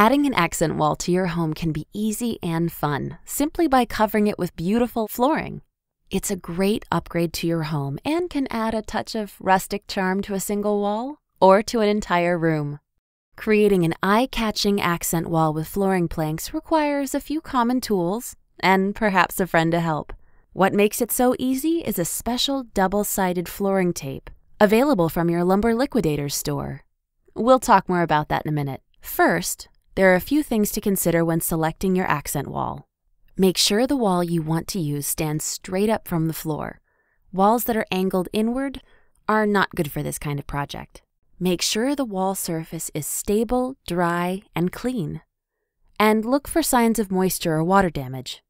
Adding an accent wall to your home can be easy and fun, simply by covering it with beautiful flooring. It's a great upgrade to your home and can add a touch of rustic charm to a single wall or to an entire room. Creating an eye-catching accent wall with flooring planks requires a few common tools and perhaps a friend to help. What makes it so easy is a special double-sided flooring tape available from your Lumber Liquidators store. We'll talk more about that in a minute. First, there are a few things to consider when selecting your accent wall. Make sure the wall you want to use stands straight up from the floor. Walls that are angled inward are not good for this kind of project. Make sure the wall surface is stable, dry, and clean. And look for signs of moisture or water damage.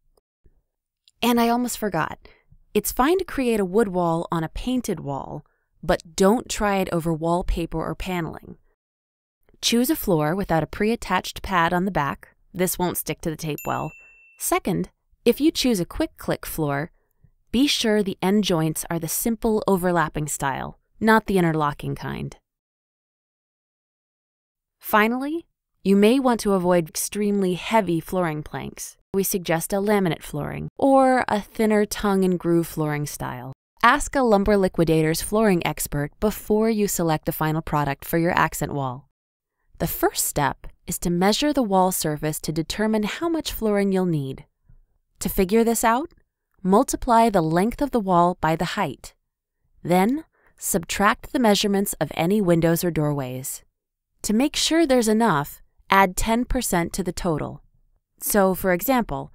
And I almost forgot, it's fine to create a wood wall on a painted wall, but don't try it over wallpaper or paneling. Choose a floor without a pre-attached pad on the back. This won't stick to the tape well. Second, if you choose a quick-click floor, be sure the end joints are the simple overlapping style, not the interlocking kind. Finally, you may want to avoid extremely heavy flooring planks. We suggest a laminate flooring or a thinner tongue and groove flooring style. Ask a Lumber Liquidators flooring expert before you select the final product for your accent wall. The first step is to measure the wall surface to determine how much flooring you'll need. To figure this out, multiply the length of the wall by the height. Then, subtract the measurements of any windows or doorways. To make sure there's enough, add 10% to the total. So, for example,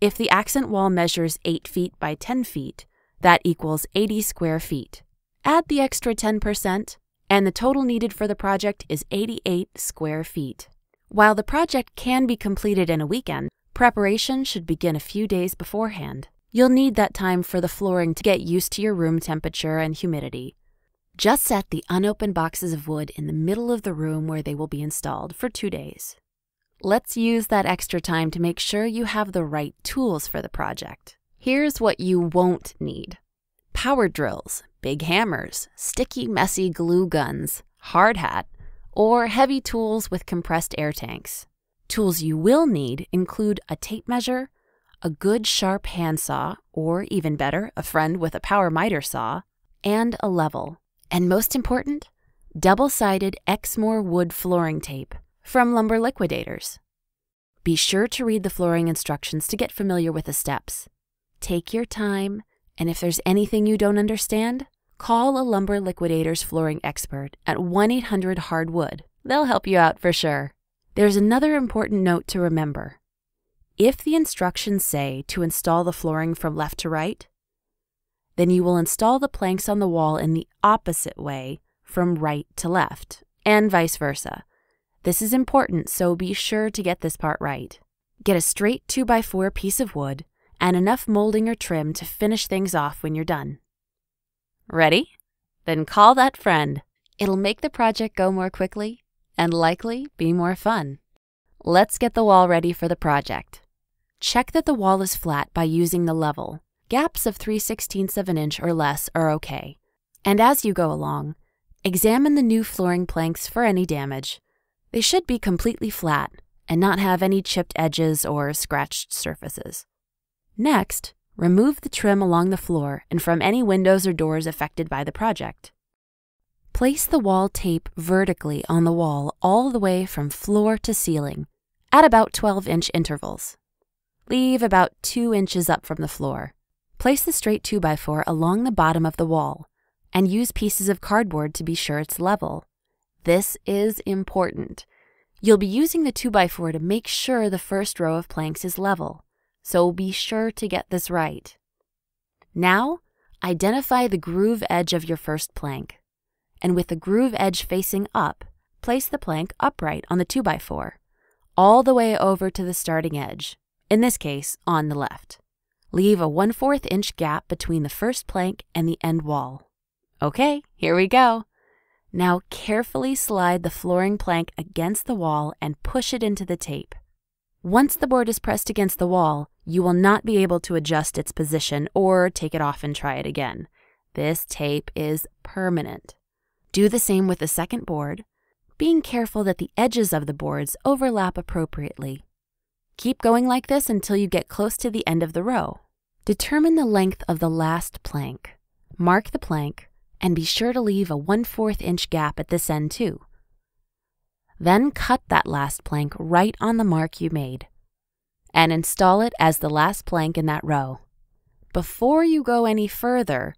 if the accent wall measures 8 feet by 10 feet, that equals 80 square feet. Add the extra 10%. And the total needed for the project is 88 square feet. While the project can be completed in a weekend, preparation should begin a few days beforehand. You'll need that time for the flooring to get used to your room temperature and humidity. Just set the unopened boxes of wood in the middle of the room where they will be installed for 2 days. Let's use that extra time to make sure you have the right tools for the project. Here's what you won't need. Power drills, big hammers, sticky, messy glue guns, hard hat, or heavy tools with compressed air tanks. Tools you will need include a tape measure, a good sharp handsaw, or even better, a friend with a power miter saw, and a level. And most important, double-sided X-More wood flooring tape from Lumber Liquidators. Be sure to read the flooring instructions to get familiar with the steps. Take your time, and if there's anything you don't understand, call a Lumber Liquidators flooring expert at 1-800-HARDWOOD. They'll help you out for sure. There's another important note to remember. If the instructions say to install the flooring from left to right, then you will install the planks on the wall in the opposite way from right to left, and vice versa. This is important, so be sure to get this part right. Get a straight 2x4 piece of wood and enough molding or trim to finish things off when you're done. Ready? Then call that friend. It'll make the project go more quickly and likely be more fun. Let's get the wall ready for the project. Check that the wall is flat by using the level. Gaps of 3/16 of an inch or less are okay. And as you go along, examine the new flooring planks for any damage. They should be completely flat and not have any chipped edges or scratched surfaces. Next, remove the trim along the floor and from any windows or doors affected by the project. Place the wall tape vertically on the wall all the way from floor to ceiling, at about 12-inch intervals. Leave about 2 inches up from the floor. Place the straight 2x4 along the bottom of the wall, and use pieces of cardboard to be sure it's level. This is important. You'll be using the 2x4 to make sure the first row of planks is level. So be sure to get this right. Now, identify the groove edge of your first plank. And with the groove edge facing up, place the plank upright on the 2x4, all the way over to the starting edge, in this case, on the left. Leave a 1/4-inch gap between the first plank and the end wall. Okay, here we go. Now carefully slide the flooring plank against the wall and push it into the tape. Once the board is pressed against the wall, you will not be able to adjust its position or take it off and try it again. This tape is permanent. Do the same with the second board. being careful that the edges of the boards overlap appropriately. Keep going like this until you get close to the end of the row. Determine the length of the last plank. Mark the plank, and be sure to leave a 1/4 inch gap at this end too. Then cut that last plank right on the mark you made, and install it as the last plank in that row. Before you go any further,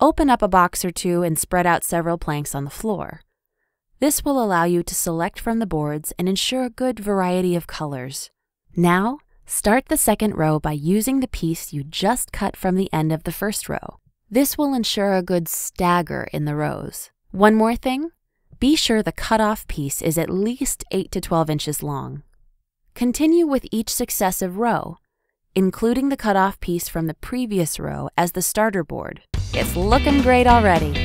open up a box or two and spread out several planks on the floor. This will allow you to select from the boards and ensure a good variety of colors. Now, start the second row by using the piece you just cut from the end of the first row. This will ensure a good stagger in the rows. One more thing, be sure the cutoff piece is at least 8 to 12 inches long. Continue with each successive row, including the cutoff piece from the previous row as the starter board. It's looking great already.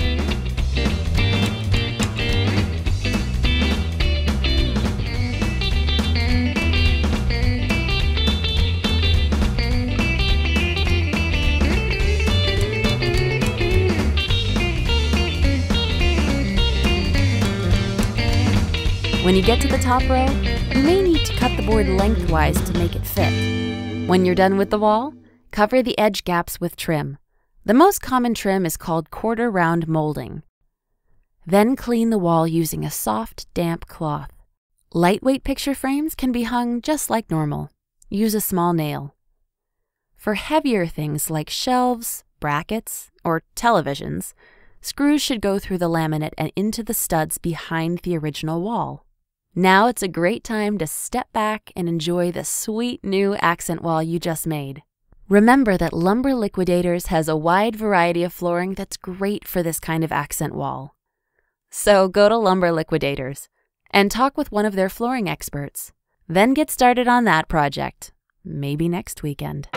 When you get to the top row, you may need to cut the board lengthwise to make it fit. When you're done with the wall, cover the edge gaps with trim. The most common trim is called quarter round molding. Then clean the wall using a soft, damp cloth. Lightweight picture frames can be hung just like normal. Use a small nail. For heavier things like shelves, brackets, or televisions, screws should go through the laminate and into the studs behind the original wall. Now it's a great time to step back and enjoy the sweet new accent wall you just made. Remember that Lumber Liquidators has a wide variety of flooring that's great for this kind of accent wall. So go to Lumber Liquidators and talk with one of their flooring experts. Then get started on that project, maybe next weekend.